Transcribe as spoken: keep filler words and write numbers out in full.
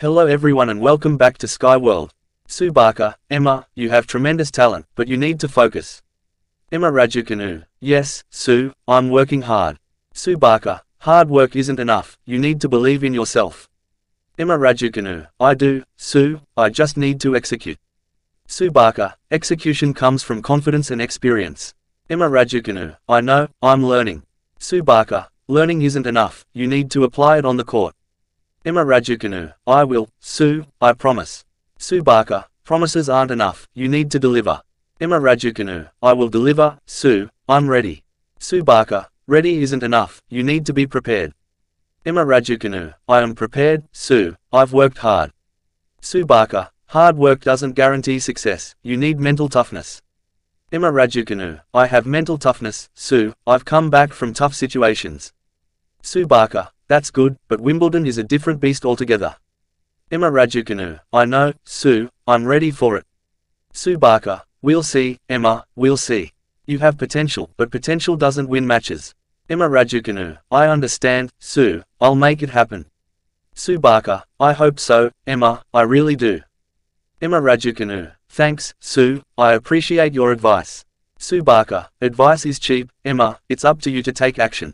Hello everyone and welcome back to Sky World. Sue Barker, Emma, you have tremendous talent, but you need to focus. Emma Raducanu, yes, Sue, I'm working hard. Sue Barker, hard work isn't enough, you need to believe in yourself. Emma Raducanu, I do, Sue, I just need to execute. Sue Barker, execution comes from confidence and experience. Emma Raducanu, I know, I'm learning. Sue Barker, learning isn't enough, you need to apply it on the court. Emma Raducanu, I will, Sue, I promise. Sue Barker, promises aren't enough, you need to deliver. Emma Raducanu, I will deliver, Sue, I'm ready. Sue Barker, ready isn't enough, you need to be prepared. Emma Raducanu, I am prepared, Sue, I've worked hard. Sue Barker, hard work doesn't guarantee success, you need mental toughness. Emma Raducanu, I have mental toughness, Sue, I've come back from tough situations. Sue Barker, that's good, but Wimbledon is a different beast altogether. Emma Raducanu, I know, Sue, I'm ready for it. Sue Barker, we'll see, Emma, we'll see. You have potential, but potential doesn't win matches. Emma Raducanu, I understand, Sue, I'll make it happen. Sue Barker, I hope so, Emma, I really do. Emma Raducanu, thanks, Sue, I appreciate your advice. Sue Barker, advice is cheap, Emma, it's up to you to take action.